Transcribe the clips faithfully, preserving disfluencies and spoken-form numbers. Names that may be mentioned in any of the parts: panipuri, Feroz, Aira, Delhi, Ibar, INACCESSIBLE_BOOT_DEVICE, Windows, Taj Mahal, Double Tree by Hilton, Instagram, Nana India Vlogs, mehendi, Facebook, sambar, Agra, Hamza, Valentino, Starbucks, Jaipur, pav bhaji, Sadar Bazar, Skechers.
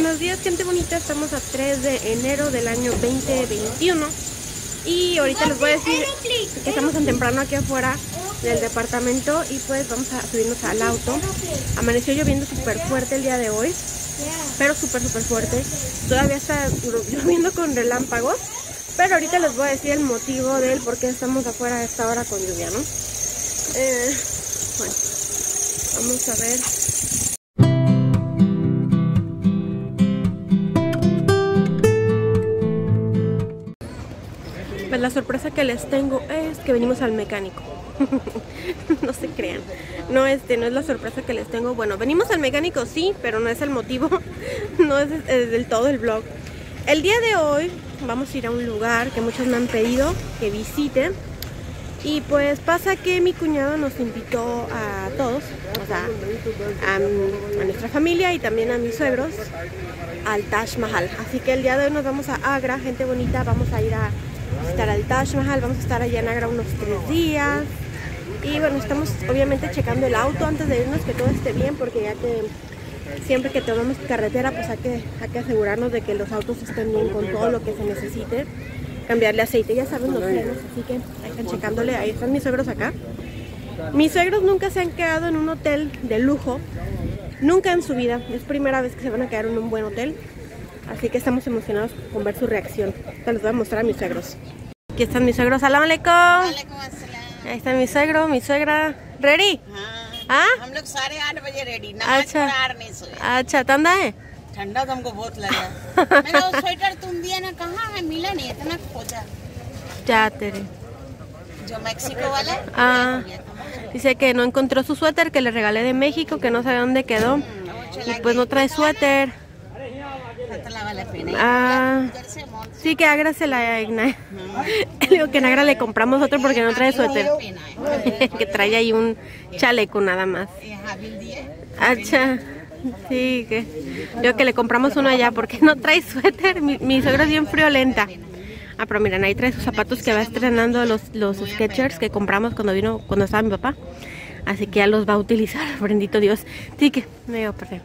Buenos días, gente bonita. Estamos a tres de enero del año veinte veintiuno. Y ahorita les voy a decir que estamos tan temprano aquí afuera del departamento. Y pues vamos a subirnos al auto. Amaneció lloviendo súper fuerte el día de hoy, pero súper súper fuerte. Todavía está lloviendo con relámpagos, pero ahorita les voy a decir el motivo del por qué estamos afuera a esta hora con lluvia, ¿no? Eh, bueno, vamos a ver. Pues la sorpresa que les tengo es que venimos al mecánico. No se crean. No, este, no es la sorpresa que les tengo. Bueno, venimos al mecánico sí, pero no es el motivo. No es, es del todo el vlog. El día de hoy vamos a ir a un lugar que muchos me han pedido que visite. Y pues pasa que mi cuñado nos invitó a todos, o sea, a, a nuestra familia y también a mis suegros, al Taj Mahal. Así que el día de hoy nos vamos a Agra, gente bonita. Vamos a ir a visitar al Taj Mahal. Vamos a estar allá en Agra unos tres días. Y bueno, estamos obviamente checando el auto antes de irnos, que todo esté bien, porque ya que siempre que tomamos carretera, pues hay que, hay que asegurarnos de que los autos estén bien con todo lo que se necesite. Cambiarle aceite, ya saben los frenos, así que ahí están checándole. Ahí están mis suegros acá. Mis suegros nunca se han quedado en un hotel de lujo, nunca en su vida. Es primera vez que se van a quedar en un buen hotel, así que estamos emocionados con ver su reacción. Entonces les voy a mostrar a mis suegros. Aquí están mis suegros. Salam alaikum. Ahí están mis suegros, mi suegra. ¿Ready? ¿Ah? Acha, ¿tanda es? ठंडा तो हमको बहुत लगा। मैंने वो स्वेटर तुम दिया ना, कहाँ है, मिला नहीं, इतना खोजा। क्या तेरे? जो मेक्सिको वाला? Ah, dice que no encontró su suéter que le regalé de México, que no sabe dónde quedó. Y pues no trae suéter. Ah, sí que Agra se la ignae. Le digo que en Agra le compramos otro porque no trae suéter. Que trae ahí un chaleco nada más. Acha. Sí, que yo que le compramos uno allá porque no trae suéter. Mi, mi suegra es bien friolenta. Ah, pero miren, ahí trae sus zapatos que va estrenando los, los Skechers que compramos cuando vino, cuando estaba mi papá. Así que ya los va a utilizar, bendito Dios. Sí que me dio perfecto.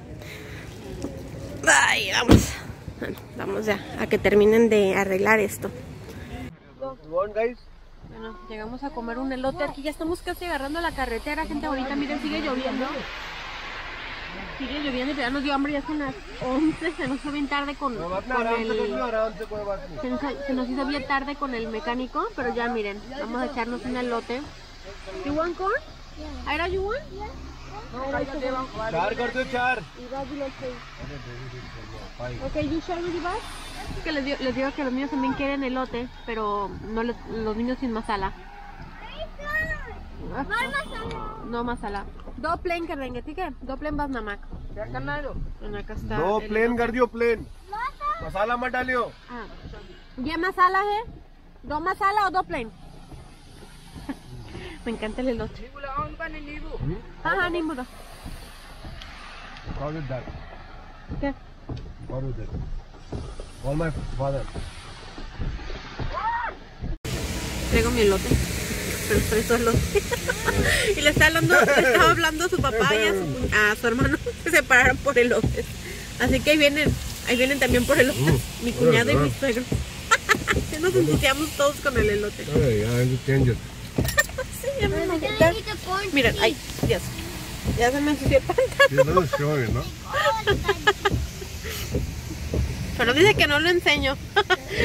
Ay, vamos. Bueno, vamos ya a que terminen de arreglar esto. Bueno, llegamos a comer un elote. Aquí ya estamos casi agarrando la carretera, gente bonita. Miren, sigue lloviendo. Sigue lloviendo y ya nos dio hambre, ya son las once, se nos hizo bien tarde con, con el... Se nos, se nos hizo bien tarde con el mecánico, pero ya miren, vamos a echarnos un elote. ¿You want corn? ¿Aira, you want? Okay, you share with us? Que les digo, les digo que los niños también quieren elote, pero no les, los niños sin masala. No masala. Do plane करेंगे, ठीक है? Do plane बस नमक. क्या करना है तो? Do plane कर दियो plane. मसाला मत डालियो. हाँ. ये मसाला है. Do मसाला और do plane. Me encanta el elote. नींबू लगाओ उनका नहीं नींबू. हाँ हाँ नींबू दो. Order that. क्या? Order that. Call my father. Traigo mi elote. Pero estoy solo. Y le estaba hablando, le estaba hablando a su papá y a su, a su hermano que se pararon por elotes. Así que ahí vienen, ahí vienen también por elotes. Mi cuñado y mis suegros. Nos ensuciamos todos con el elote. Sí, ya me miren, ay, Dios. Ya se me ensució el pantalón. Pero dice que no lo enseño.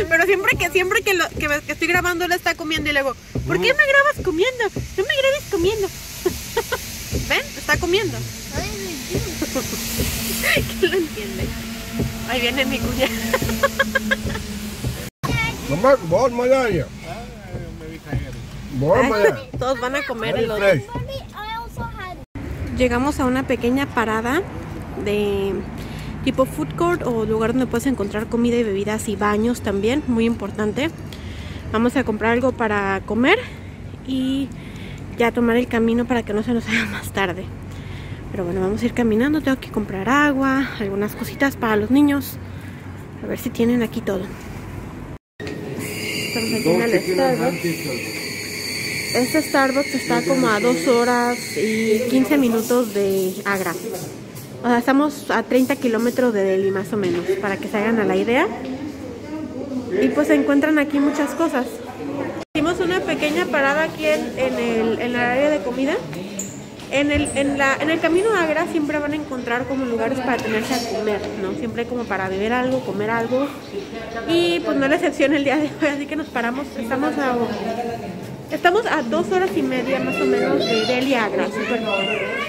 Pero siempre que siempre que, lo, que, que estoy grabando él está comiendo y luego, ¿por qué me grabas comiendo? No me grabes comiendo. ¿Ven? Está comiendo. ¿Qué lo entiende? Ahí viene mi cuñada. Mamá, vos malaya. Todos van a comer el otro. Llegamos a una pequeña parada de tipo food court o lugar donde puedes encontrar comida y bebidas y baños también, muy importante. Vamos a comprar algo para comer y ya tomar el camino para que no se nos haga más tarde. Pero bueno, vamos a ir caminando, tengo que comprar agua, algunas cositas para los niños. A ver si tienen aquí todo. Estamos aquí en el Starbucks. Este Starbucks está como a dos horas y quince minutos de Agra. O sea, estamos a treinta kilómetros de Delhi más o menos, para que se hagan a la idea. Y pues se encuentran aquí muchas cosas. Hicimos una pequeña parada aquí en, en, el, en el área de comida. En el, en, la, en el camino a Agra siempre van a encontrar como lugares para tenerse a comer, ¿no? Siempre como para beber algo, comer algo. Y pues no es la excepción el día de hoy, así que nos paramos. Estamos a, estamos a dos horas y media más o menos de Delhi a Agra. Súper,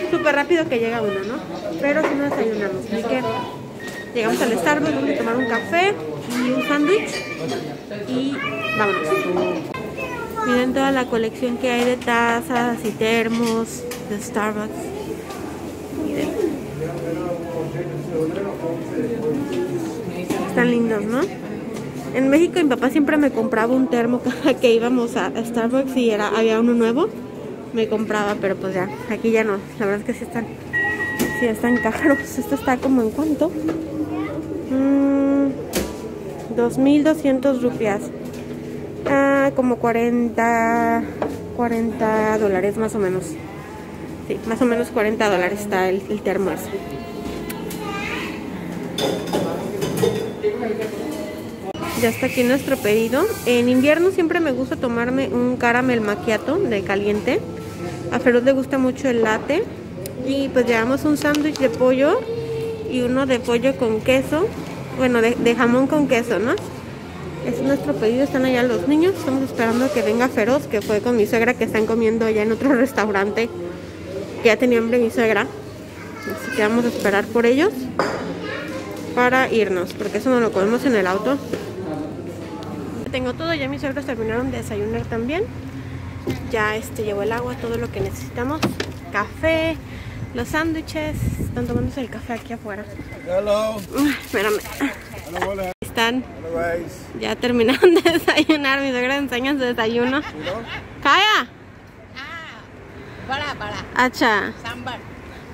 súper rápido que llega uno, ¿no? Pero sí nos desayunamos. Así que llegamos al Starbucks, vamos a tomar un café y un sándwich. Y vámonos. Miren toda la colección que hay de tazas y termos de Starbucks. Miren. Están lindos, ¿no? En México mi papá siempre me compraba un termo cada que íbamos a Starbucks y era, había uno nuevo. Me compraba, pero pues ya, aquí ya no. La verdad es que sí están, sí están caros. Esto está como en cuánto. Mm, dos mil doscientas rupias. Ah, como cuarenta dólares más o menos. Sí, más o menos cuarenta dólares está el, el termo ese. Ya está aquí nuestro pedido. En invierno siempre me gusta tomarme un caramel macchiato de caliente. A Feroz le gusta mucho el latte. Y pues llevamos un sándwich de pollo y uno de pollo con queso. Bueno, de, de jamón con queso, ¿no? Es nuestro pedido, están allá los niños. Estamos esperando que venga Feroz, que fue con mi suegra, que están comiendo allá en otro restaurante. Que ya tenía hambre mi suegra, así que vamos a esperar por ellos para irnos, porque eso no lo comemos en el auto. Tengo todo, ya mis suegros terminaron de desayunar también. Ya este llevó el agua, todo lo que necesitamos. Café, los sándwiches, están tomándose el café aquí afuera. Hello. Uy, espérame. Hello, hola. Están ya terminaron de desayunar, mi suegra enseña su desayuno. ¡Calla! Para, para. Acha. Sambar.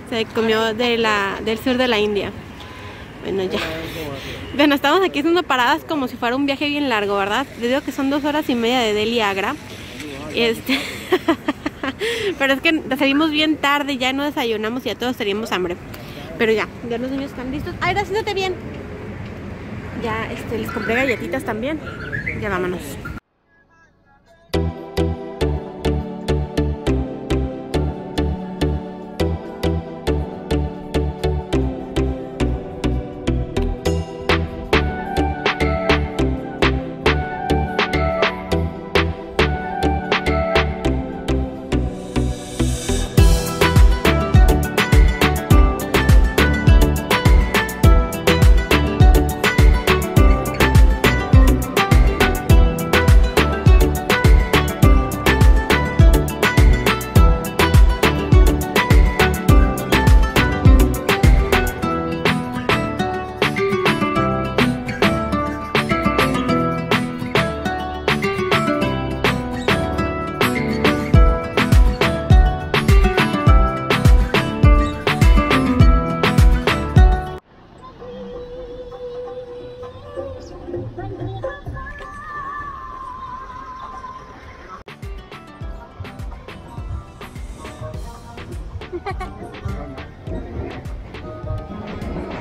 Se comió de la, del sur de la India. Bueno, ya. Bueno, estamos aquí haciendo paradas como si fuera un viaje bien largo, ¿verdad? Les digo que son dos horas y media de Delhi a Agra. Este... Pero es que salimos bien tarde, ya no desayunamos y ya todos teníamos hambre. Pero ya, ya los niños están listos. ¡Ay, ahora siéntate bien! Ya este, les compré galletitas también. Ya vámonos.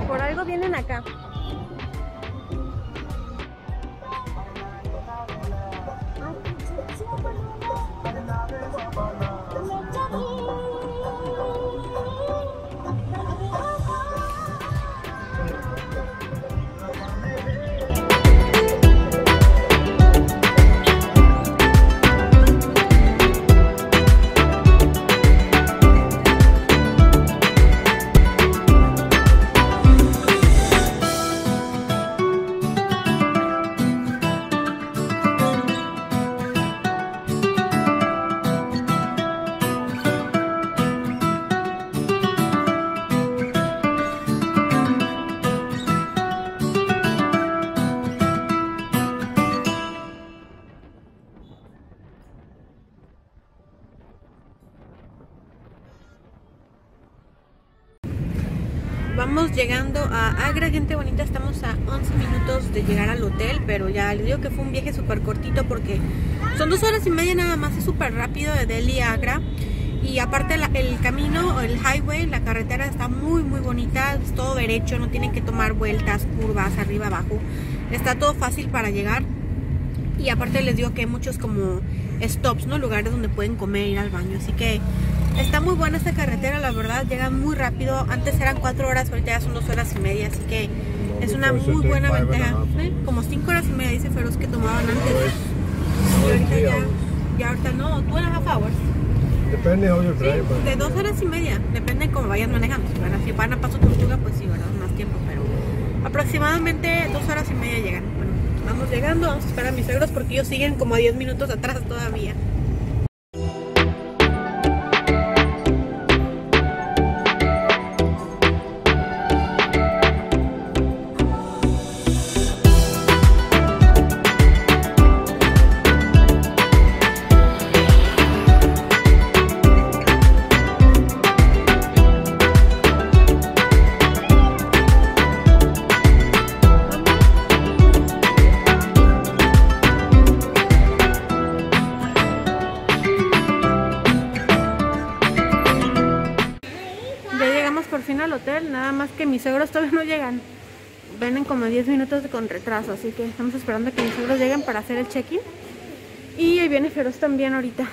Por algo vienen acá. Vamos llegando a Agra, gente bonita. Estamos a once minutos de llegar al hotel, pero ya les digo que fue un viaje súper cortito porque son dos horas y media nada más, es súper rápido de Delhi a Agra. y aparte la, el camino, el highway, la carretera está muy muy bonita, es todo derecho, no tienen que tomar vueltas, curvas, arriba, abajo, está todo fácil para llegar. Y aparte les digo que hay muchos como stops, ¿no? Lugares donde pueden comer, ir al baño, así que está muy buena esta carretera, la verdad, llega muy rápido. Antes eran cuatro horas, ahorita ya son dos horas y media, así que es una muy buena ventaja. ¿Eh? Como cinco horas y media, dice Feroz, que tomaban antes. Y ahorita ya, ya ahorita no, two and a half hours. Depende how you drive. Sí, de dos horas y media, depende de cómo vayan manejando. Si van a Paso Tortuga, pues sí, ¿verdad? Más tiempo, pero aproximadamente dos horas y media llegan. Bueno, vamos llegando, vamos a esperar a mis suegros porque ellos siguen como a diez minutos atrás todavía. Nada más que mis suegros todavía no llegan, vienen como diez minutos con retraso, así que estamos esperando a que mis suegros lleguen para hacer el check-in. Y ahí viene Feroz también ahorita.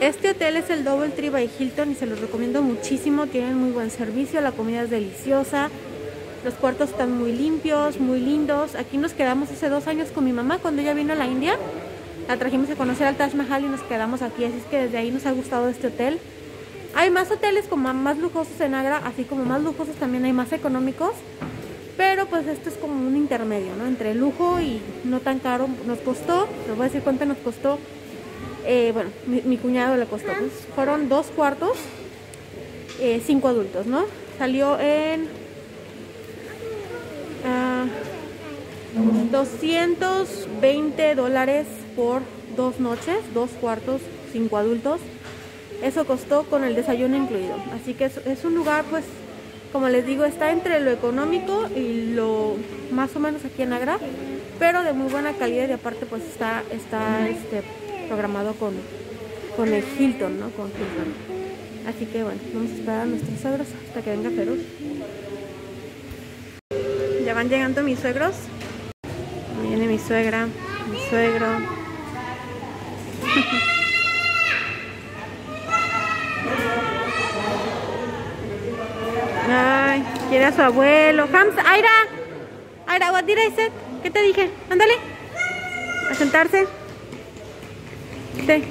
Este hotel es el Double Tree by Hilton y se los recomiendo muchísimo, tienen muy buen servicio, la comida es deliciosa. Los cuartos están muy limpios, muy lindos. Aquí nos quedamos hace dos años con mi mamá cuando ella vino a la India. La trajimos a conocer al Taj Mahal y nos quedamos aquí. Así es que desde ahí nos ha gustado este hotel. Hay más hoteles como más lujosos en Agra, así como más lujosos también hay más económicos. Pero pues esto es como un intermedio, ¿no? Entre lujo y no tan caro. Nos costó, les voy a decir cuánto nos costó. Eh, bueno, mi, mi cuñado le costó. Pues fueron dos cuartos, eh, cinco adultos, ¿no? Salió en doscientos veinte dólares por dos noches, dos cuartos, cinco adultos. Eso costó con el desayuno incluido. Así que es, es un lugar, pues, como les digo, está entre lo económico y lo más o menos aquí en Agra, pero de muy buena calidad y aparte, pues, está, está este, programado con, con el Hilton, ¿no? Con Hilton. Así que, bueno, vamos a esperar a nuestros suegros hasta que venga Feroz. Ya van llegando mis suegros. Viene mi suegra, mi suegro. Ay, quiere a su abuelo. Hamza, Aira, Aira, what did I say? ¿Qué te dije? Ándale, a sentarse. Sí.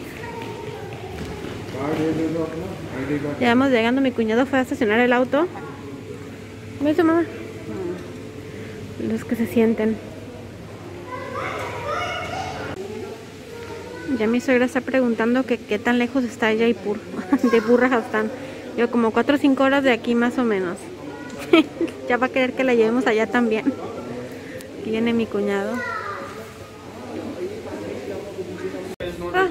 Ya vamos llegando. Mi cuñado fue a estacionar el auto. ¿Me hizo mamá? Los que se sienten. Ya mi suegra está preguntando que qué tan lejos está Jaipur, de Burrajastán. Yo como cuatro o cinco horas de aquí más o menos. Ya va a querer que la llevemos allá también. Aquí viene mi cuñado. Ah,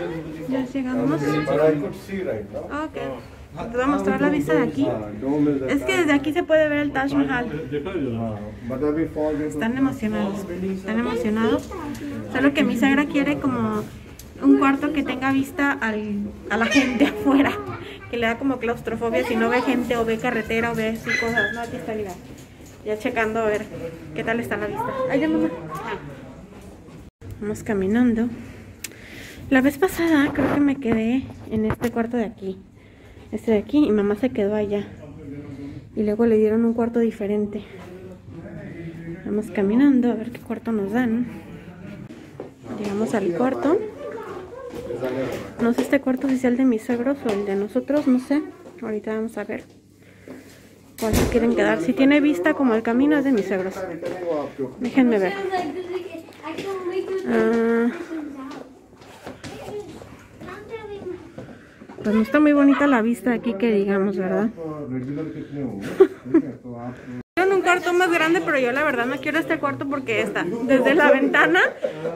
ya llegamos. Ok. Te voy a mostrar la vista de aquí. Es que desde aquí se puede ver el Taj Mahal. Están emocionados. Están emocionados. Solo que mi suegra quiere como un cuarto que tenga vista al, a la gente afuera, que le da como claustrofobia si no ve gente o ve carretera o ve sus cosas. No, aquí está, mira, ya checando a ver qué tal está la vista. Ay, ya, mamá. Vamos caminando. La vez pasada creo que me quedé en este cuarto de aquí, este de aquí, y mamá se quedó allá y luego le dieron un cuarto diferente. Vamos caminando a ver qué cuarto nos dan. Llegamos al cuarto. No sé este cuarto oficial de mis suegros o el de nosotros, no sé. Ahorita vamos a ver cuál se quieren quedar. Si tiene vista como el camino es de mis suegros. Déjenme ver. Ah, pues no está muy bonita la vista aquí que digamos, ¿verdad? Un cuarto más grande, pero yo la verdad no quiero este cuarto porque está desde la ventana,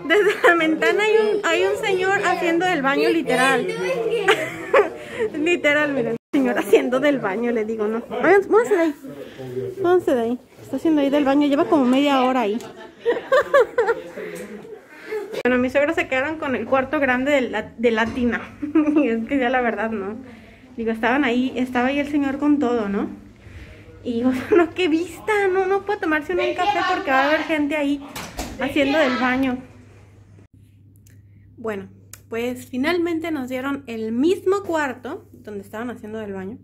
desde la ventana hay un, hay un señor haciendo del baño literal. Literal, mira, el señor haciendo del baño, le digo, no. Váyanse, váyanse de ahí. Pónganse de ahí. Está haciendo ahí del baño. Lleva como media hora ahí. Bueno, mis suegros se quedaron con el cuarto grande de, la, de la tina. Y es que ya la verdad, ¿no? Digo, estaban ahí, estaba ahí el señor con todo, ¿no? Y o sea, no, qué vista, no, no puede tomarse un café porque va a haber gente ahí haciendo del baño. Bueno, pues finalmente nos dieron el mismo cuarto donde estaban haciendo del baño,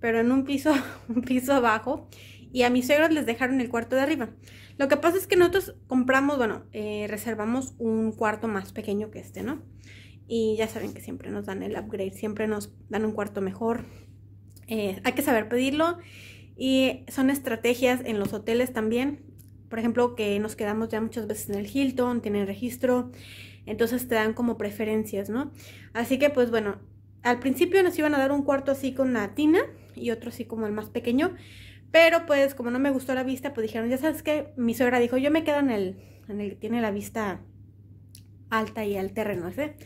pero en un piso, un piso bajo. Y a mis suegros les dejaron el cuarto de arriba. Lo que pasa es que nosotros compramos, bueno, eh, reservamos un cuarto más pequeño que este, ¿no? Y ya saben que siempre nos dan el upgrade, siempre nos dan un cuarto mejor. Eh, hay que saber pedirlo. Y son estrategias en los hoteles también. Por ejemplo, que nos quedamos ya muchas veces en el Hilton, tienen registro. Entonces te dan como preferencias, ¿no? Así que pues bueno, al principio nos iban a dar un cuarto así con la tina y otro así como el más pequeño. Pero pues como no me gustó la vista, pues dijeron, ya sabes qué, mi suegra dijo, yo me quedo en el, en el que tiene la vista alta y al terreno ese.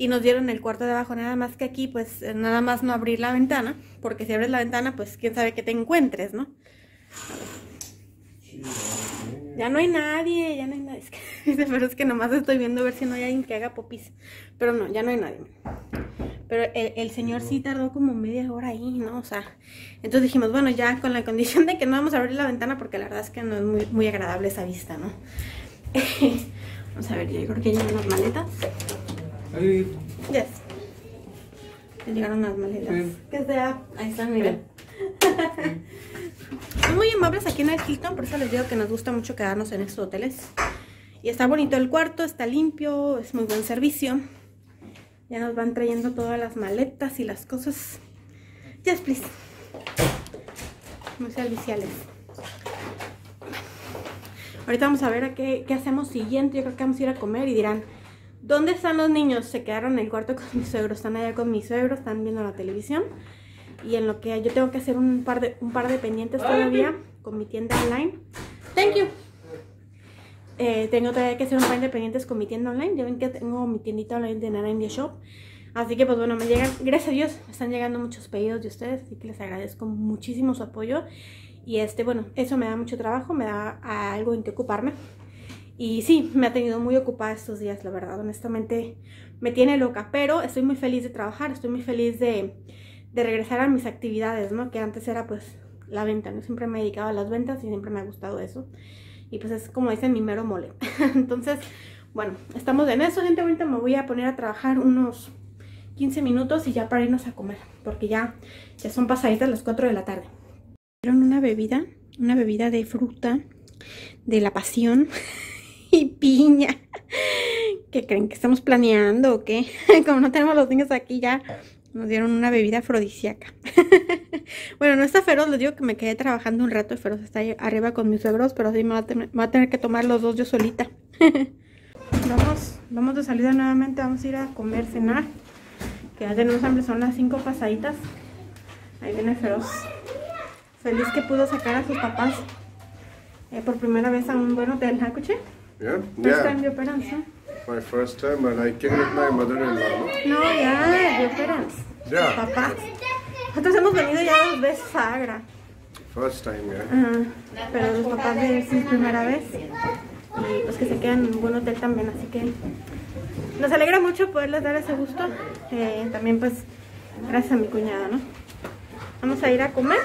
Y nos dieron el cuarto de abajo, nada más que aquí, pues nada más no abrir la ventana, porque si abres la ventana, pues quién sabe qué te encuentres, ¿no? A ver. Ya no hay nadie, ya no hay nadie. Es que, pero es que nomás estoy viendo a ver si no hay alguien que haga popis. Pero no, ya no hay nadie. Pero el, el señor sí tardó como media hora ahí, ¿no? O sea, entonces dijimos, bueno, ya con la condición de que no vamos a abrir la ventana, porque la verdad es que no es muy, muy agradable esa vista, ¿no? Vamos a ver, yo creo que llegan las maletas. Sí. Yes. Llegaron las maletas. Sí. Que sea, ahí están, miren. Sí. Son muy amables aquí en el Hilton, por eso les digo que nos gusta mucho quedarnos en estos hoteles. Y está bonito el cuarto, está limpio, es muy buen servicio. Ya nos van trayendo todas las maletas y las cosas. Yes, please. Muy serviciales. Ahorita vamos a ver a qué, qué hacemos siguiente. Yo creo que vamos a ir a comer y dirán, ¿dónde están los niños? Se quedaron en el cuarto con mis suegros. Están allá con mis suegros, están viendo la televisión. Y en lo que yo tengo que hacer un par de, un par de pendientes todavía con mi tienda online. Thank you. Eh, tengo todavía que hacer un par de pendientes con mi tienda online. Ya ven que tengo mi tiendita online de Nana India Shop. Así que pues bueno, me llegan, gracias a Dios, me están llegando muchos pedidos de ustedes. Así que les agradezco muchísimo su apoyo. Y este, bueno, eso me da mucho trabajo, me da algo en que ocuparme. Y sí, me ha tenido muy ocupada estos días, la verdad. Honestamente, me tiene loca. Pero estoy muy feliz de trabajar, estoy muy feliz de, de regresar a mis actividades, ¿no? Que antes era pues la venta, ¿no? Siempre me he dedicado a las ventas y siempre me ha gustado eso. Y pues es como dicen, mi mero mole. Entonces, bueno, estamos en eso, gente. Ahorita me voy a poner a trabajar unos quince minutos y ya para irnos a comer, porque ya, ya son pasaditas las cuatro de la tarde. Dieron una bebida, una bebida de fruta, de la pasión y piña. ¿Qué creen? ¿Que estamos planeando o qué? Como no tenemos los niños aquí, ya nos dieron una bebida afrodisíaca. Bueno, no está Feroz, les digo que me quedé trabajando un rato y Feroz está ahí arriba con mis suegros, pero sí me va a tener, va a tener que tomar los dos yo solita. Vamos, vamos de salida nuevamente, vamos a ir a comer, cenar, que ya tenemos hambre, son las cinco pasaditas. Ahí viene Feroz, feliz que pudo sacar a sus papás eh, por primera vez a un buen hotel, ¿ah, Cuché? Yeah, first yeah. time your parents, huh? My first time, and I came with my mother-in-law. No, yeah, your parents. Yeah. Papá. Nosotros hemos venido ya dos veces a Agra. First time, yeah. Uh-huh. Pero los papás de él sí es primera vez. Y los que se quedan en un buen hotel también, así que nos alegra mucho poderles dar ese gusto. Eh, también pues gracias a mi cuñada, ¿no? Vamos a ir a comer.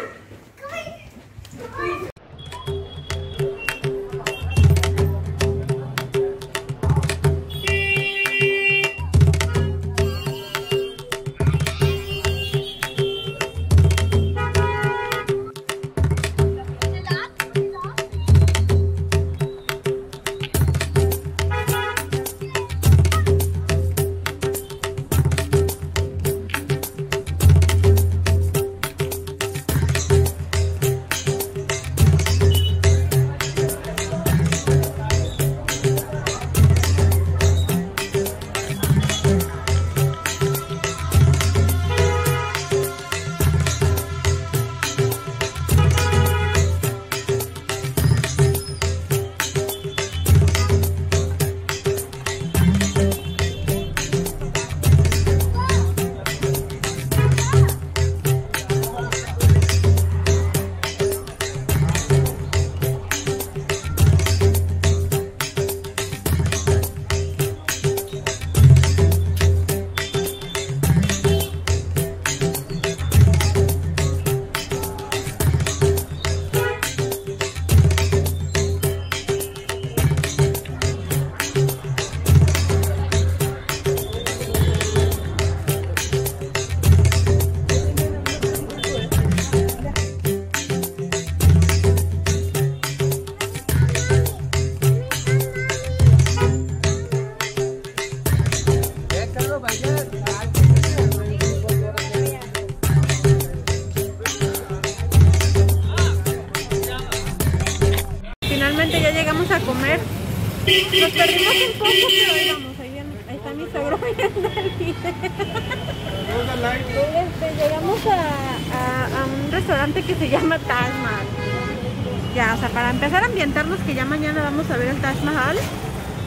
Finalmente ya llegamos a comer. Nos perdimos un poco, pero ahí vamos. Ahí, viene, ahí está mi suegro mirando el video. Este, llegamos a, a, a un restaurante que se llama Taj Mahal. Ya, o sea, para empezar a ambientarnos, que ya mañana vamos a ver el Taj Mahal.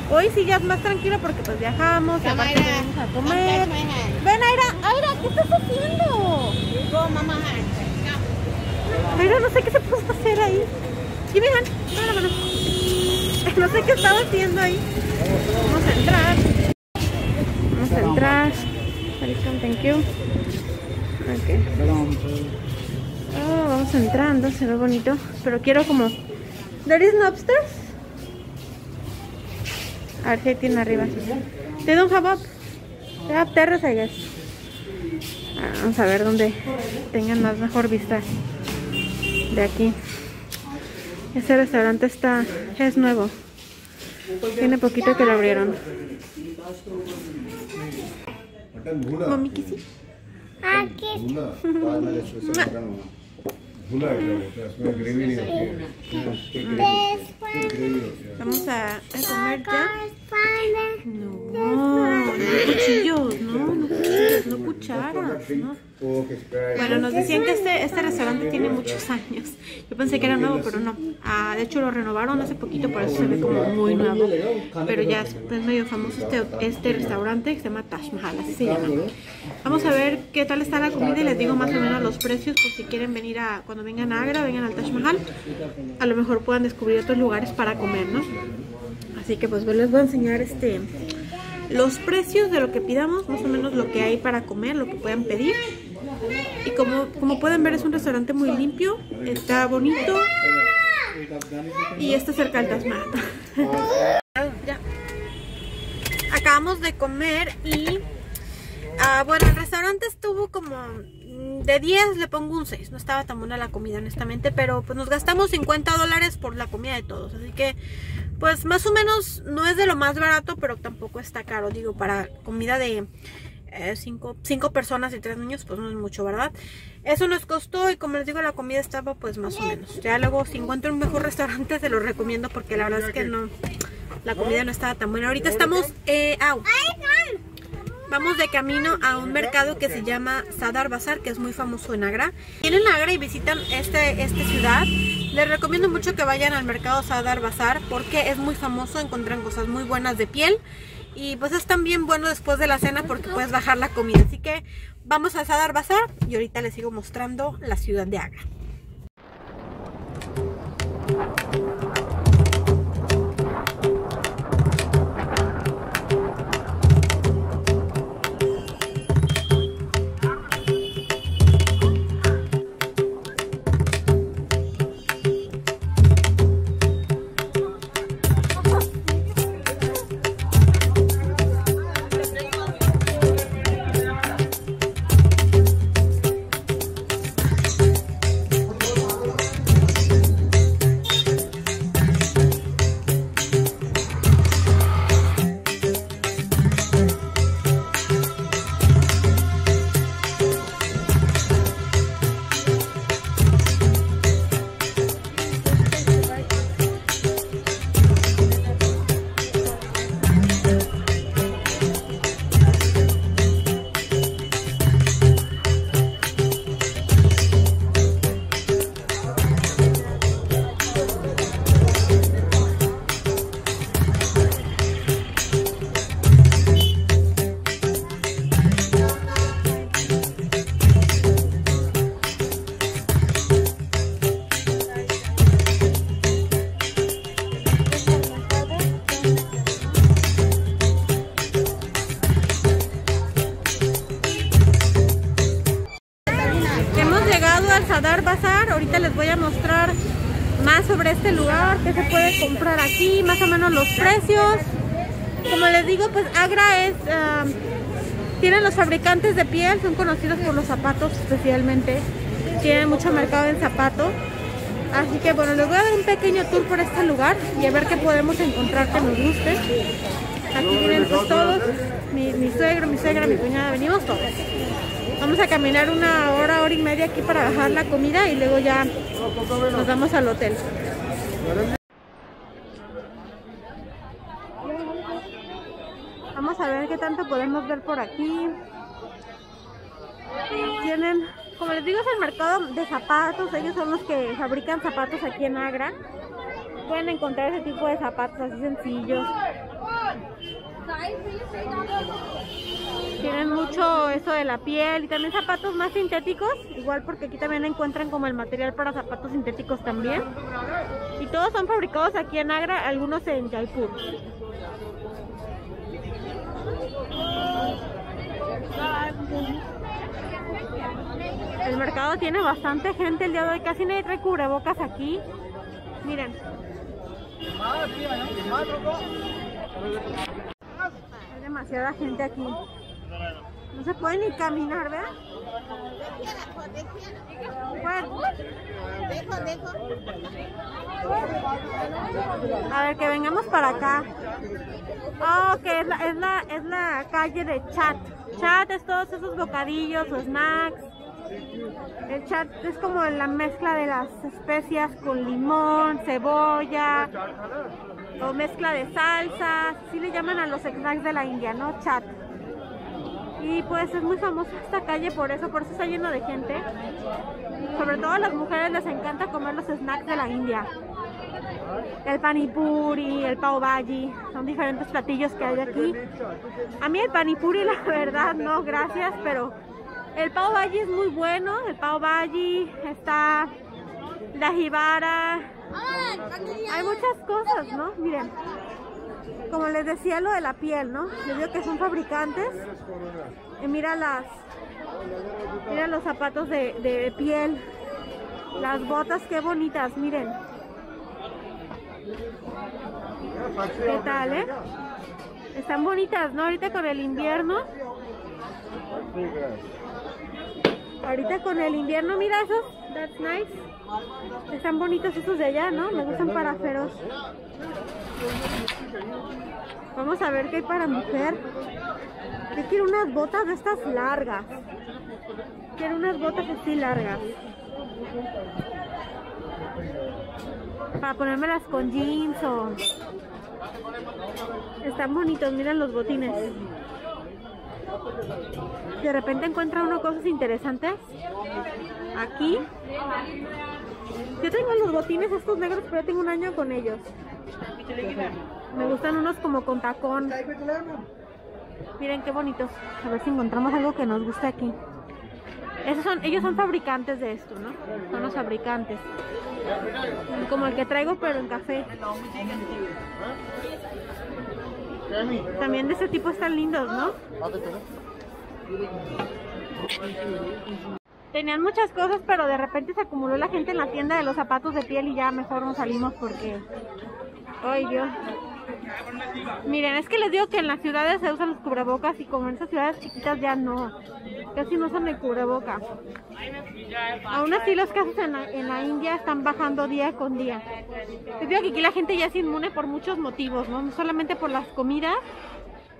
Hoy sí ya es más tranquilo porque pues viajamos, y aparte vamos a comer. Ven, Aira, Aira, ¿qué estás haciendo? Aira, no sé qué se puso a hacer ahí. Y miren, no, no, no. No sé qué estaba haciendo ahí. Vamos a entrar. Vamos a entrar. Welcome, thank you. Okay. Oh, vamos entrando, se ve bonito. Pero quiero como... There is no upstairs. A ver si tiene arriba. They don't have up. They have terrace, I guess. Ah, vamos a ver dónde tengan más mejor vista de aquí. Este restaurante está... es nuevo. Tiene poquito que lo abrieron. Mami, ¿qué sí? Aquí vamos a, a comer ya. No, cuchillos, no, no cuchillos, no cucharas, no. Bueno, nos decían que este, este restaurante tiene muchos años. Yo pensé que era nuevo, pero no. Ah, de hecho lo renovaron hace poquito, por eso se ve como muy nuevo. Pero ya es medio famoso este, este restaurante que se llama Taj Mahal, así se llama. Vamos a ver qué tal está la comida y les digo más o menos los precios, por si quieren venir a, cuando vengan a Agra, vengan al Taj Mahal. A lo mejor puedan descubrir otros lugares para comer, ¿no? Así que pues les voy a enseñar este... los precios de lo que pidamos, más o menos lo que hay para comer, lo que puedan pedir. Y como, como pueden ver, es un restaurante muy limpio, está bonito y está cerca del Taj Mahal. Ya. Acabamos de comer y uh, bueno, el restaurante estuvo como de diez, le pongo un seis. No estaba tan buena la comida, honestamente, pero pues nos gastamos cincuenta dólares por la comida de todos, así que pues más o menos no es de lo más barato, pero tampoco está caro. Digo, para comida de eh, cinco, cinco personas y tres niños, pues no es mucho, ¿verdad? Eso nos costó y como les digo, la comida estaba pues más o menos. Ya luego, si encuentro un mejor restaurante, se los recomiendo porque la verdad es que no, la comida no estaba tan buena. Ahorita estamos... Eh, au. Vamos de camino a un mercado que se llama Sadar Bazar, que es muy famoso en Agra. Vienen a Agra y visitan este, esta ciudad. Les recomiendo mucho que vayan al mercado Sadar Bazar porque es muy famoso, encuentran cosas muy buenas de piel. Y pues es también bueno después de la cena porque puedes bajar la comida. Así que vamos a Sadar Bazar y ahorita les sigo mostrando la ciudad de Agra. Sadar Bazar, ahorita les voy a mostrar más sobre este lugar, que se puede comprar aquí, más o menos los precios. Como les digo, pues Agra es, uh, tienen los fabricantes de piel, son conocidos por los zapatos especialmente, tienen mucho mercado en zapatos. Así que bueno, les voy a dar un pequeño tour por este lugar y a ver qué podemos encontrar que nos guste. Aquí vienen pues todos, mi, mi suegro, mi suegra, mi cuñada, venimos todos. Vamos a caminar una hora, hora y media aquí para bajar la comida y luego ya nos vamos al hotel. Vamos a ver qué tanto podemos ver por aquí. Tienen, como les digo, es el mercado de zapatos. Ellos son los que fabrican zapatos aquí en Agra. Pueden encontrar ese tipo de zapatos así sencillos. Tienen mucho eso de la piel y también zapatos más sintéticos, igual porque aquí también encuentran como el material para zapatos sintéticos también. Y todos son fabricados aquí en Agra, algunos en Jaipur. El mercado tiene bastante gente el día de hoy, casi nadie trae cubrebocas aquí. Miren. Hay demasiada gente aquí. No se puede ni caminar, ¿verdad? A ver, que vengamos para acá. Oh, que es la, es la, es la calle de chat. Chat es todos esos bocadillos o snacks. El chat es como la mezcla de las especias con limón, cebolla o mezcla de salsas. Así le llaman a los snacks de la India, ¿no? Chat. Y pues es muy famosa esta calle por eso, por eso está lleno de gente. Sobre todo a las mujeres les encanta comer los snacks de la India. El panipuri, el pav bhaji, son diferentes platillos que hay aquí. A mí el panipuri la verdad no, gracias, pero el pav bhaji es muy bueno. El pav bhaji, está la jibara, hay muchas cosas, ¿no? Miren. Como les decía, lo de la piel, ¿no? Les digo que son fabricantes. Y mira las... Mira los zapatos de, de piel. Las botas, qué bonitas, miren. ¿Qué tal, eh? Están bonitas, ¿no? Ahorita con el invierno. Ahorita con el invierno, mira esos. That's nice. Están bonitos esos de allá, ¿no? Me gustan para feroz. Vamos a ver qué hay para mujer. Yo quiero unas botas de estas largas. Quiero unas botas así largas. Para ponérmelas con jeans o... Están bonitos, miren los botines. De repente encuentra uno cosas interesantes. Aquí. Yo tengo los botines estos negros, pero tengo un año con ellos. Me gustan unos como con tacón. Miren qué bonitos. A ver si encontramos algo que nos guste aquí. Esos son, ellos son fabricantes de esto, ¿no? Son los fabricantes. Como el que traigo, pero en café. También de este tipo están lindos, ¿no? Tenían muchas cosas, pero de repente se acumuló la gente en la tienda de los zapatos de piel y ya mejor nos salimos porque... ¡Ay, Dios! Miren, es que les digo que en las ciudades se usan los cubrebocas y como en esas ciudades chiquitas ya no. Casi no usan el cubreboca. Aún así los casos en la, en la India están bajando día con día. Les digo que aquí la gente ya es inmune por muchos motivos, ¿no? No solamente por las comidas,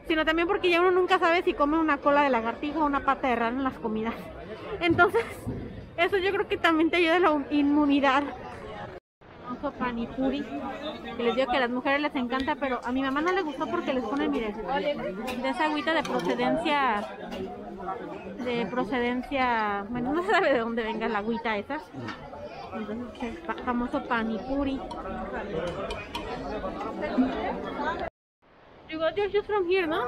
sino también porque ya uno nunca sabe si come una cola de lagartijo o una pata de rana en las comidas. Entonces, eso yo creo que también te ayuda a la inmunidad. Panipuri, que les digo que a las mujeres les encanta, pero a mi mamá no le gustó porque les ponen, miren, de esa agüita de procedencia de procedencia bueno, no se sabe de dónde venga la agüita esa. Entonces, el famoso panipuri. You got your shoes from here, ¿no?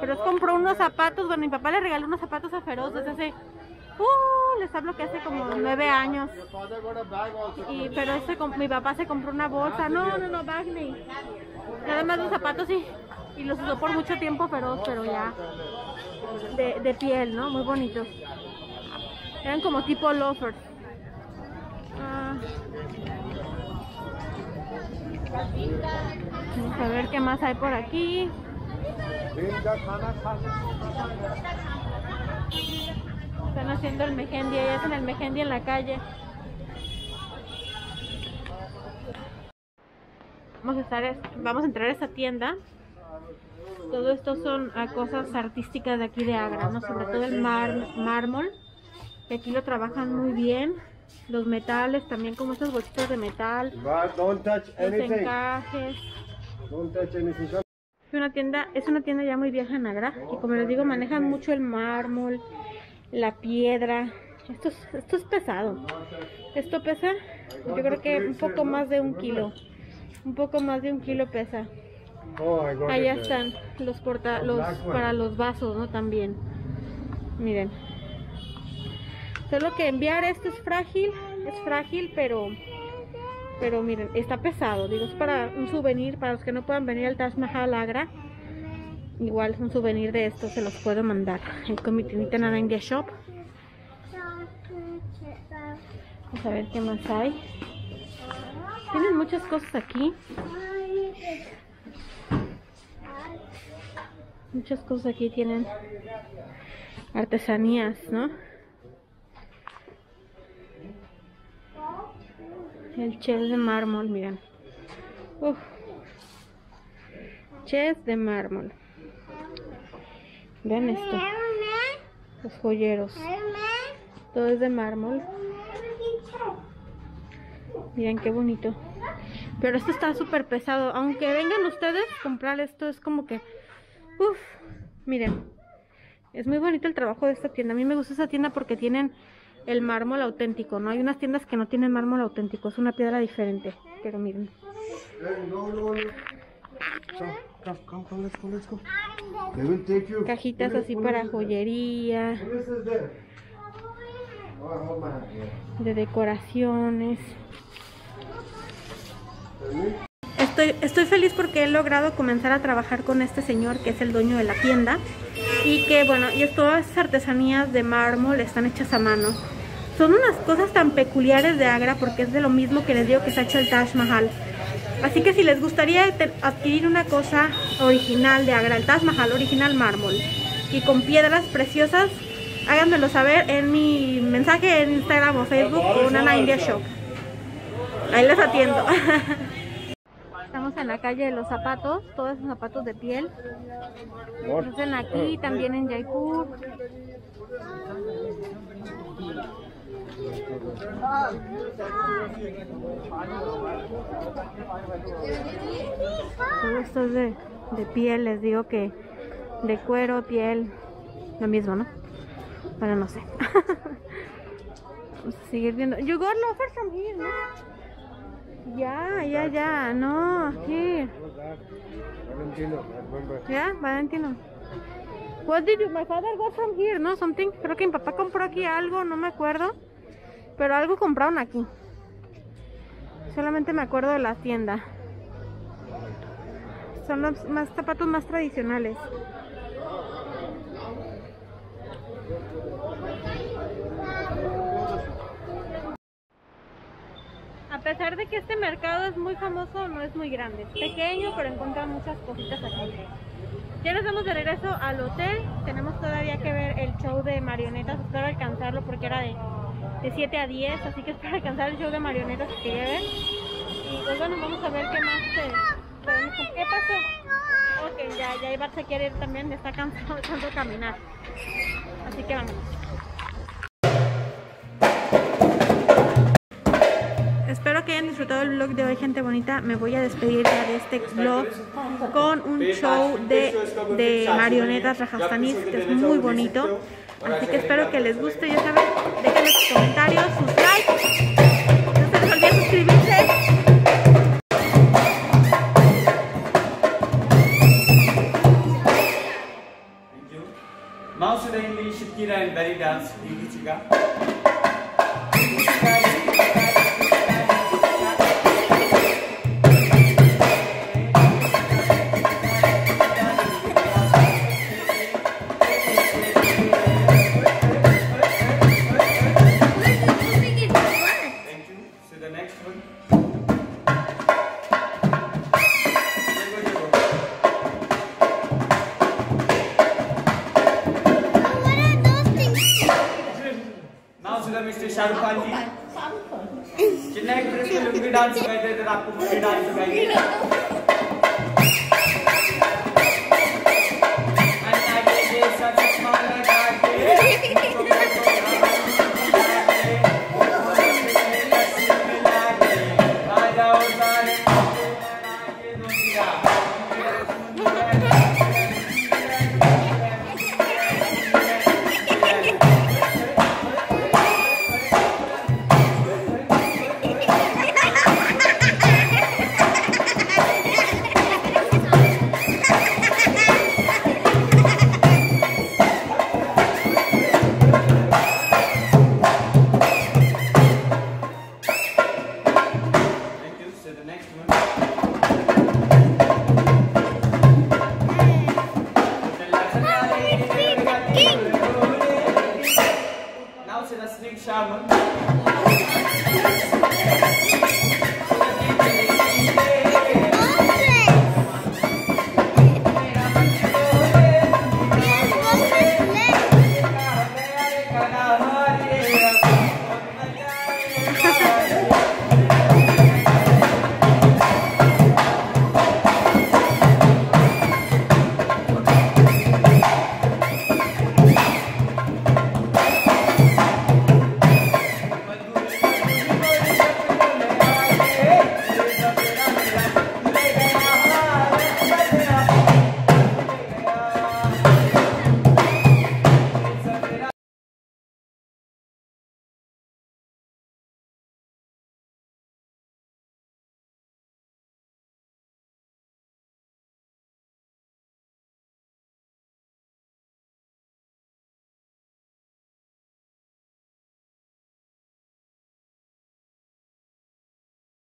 Pero él compró unos zapatos, bueno, mi papá le regaló unos zapatos a Feroz desde hace Uh, les hablo que hace como nueve años. Y, pero este, mi papá se compró una bolsa. No, no, no, Bagley. Nada más los zapatos y, y los usó por mucho tiempo, feroz, pero ya de, de piel, ¿no? Muy bonitos. Eran como tipo loafers. Ah. Vamos a ver qué más hay por aquí. Están haciendo el mehendi, ahí hacen el mehendi en la calle. Vamos a estar, vamos a entrar a esta tienda. Todo esto son a cosas artísticas de aquí de Agra, ¿no? Sobre todo el mar, mármol, que aquí lo trabajan muy bien. Los metales también, como estas bolsitas de metal, los encajes. Una tienda, es una tienda ya muy vieja en Agra, que como les digo, manejan mucho el mármol, la piedra. Esto es, esto es pesado. Esto pesa, yo creo que un poco más de un kilo. Un poco más de un kilo pesa. Allá están los porta, los para los vasos, ¿no? También. Miren. Solo que enviar esto es frágil, es frágil, pero pero miren, está pesado. Digo, es para un souvenir, para los que no puedan venir al Taj Mahal Agra. Igual es un souvenir de esto, se los puedo mandar. Ahí con mi tiendita Nana India Shop. Vamos a ver qué más hay. Tienen muchas cosas aquí. Muchas cosas aquí tienen artesanías, ¿no? El chess de mármol, miren. Uf. Chess de mármol. Vean esto. Los joyeros. Todo es de mármol. Miren qué bonito. Pero esto está súper pesado. Aunque vengan ustedes, comprar esto es como que... Uf, miren. Es muy bonito el trabajo de esta tienda. A mí me gusta esta tienda porque tienen el mármol auténtico, ¿no? Hay unas tiendas que no tienen mármol auténtico, es una piedra diferente, pero miren. Cajitas así para joyería, de decoraciones. Estoy, estoy feliz porque he logrado comenzar a trabajar con este señor que es el dueño de la tienda. Y que bueno, y todas esas artesanías de mármol están hechas a mano. Son unas cosas tan peculiares de Agra porque es de lo mismo que les digo que se ha hecho el Taj Mahal. Así que si les gustaría adquirir una cosa original de Agra, el Taj Mahal original mármol y con piedras preciosas, háganmelo saber en mi mensaje en Instagram o Facebook o Nana India Shop. Ahí les atiendo. Estamos en la calle de los zapatos, todos esos zapatos de piel. Los hacen aquí, también en Jaipur. Todo esto es de, de piel, les digo que de cuero, piel, lo mismo, ¿no? Bueno, no sé. Vamos a seguir viendo. You got an offer from here, ¿no? Ya, ya, ya, no, aquí. Valentino, ¿ya? Valentino. What did you, my father got from here, no? Something. Creo que mi papá compró aquí algo, no me acuerdo. Pero algo compraron aquí. Solamente me acuerdo de la tienda. Son los más zapatos más tradicionales. A pesar de que este mercado es muy famoso, no es muy grande, es pequeño, pero encuentran muchas cositas aquí. Ya nos vamos de regreso al hotel, tenemos todavía que ver el show de marionetas, espero alcanzarlo porque era de, de siete a diez, así que espero alcanzar el show de marionetas que lleven. Y pues bueno, vamos a ver qué más se, podemos... ¿Qué pasó? Ok, ya, ya Ibar se quiere ir también, está cansado de tanto caminar, así que vamos. Espero que hayan disfrutado el vlog de hoy, gente bonita. Me voy a despedir ya de este vlog con un show de, de marionetas rajastaníes, que es muy bonito. Así que espero que les guste. Ya saben, déjenme sus comentarios, sus likes. No se les olvide suscribirse. Thank you. Starbucks.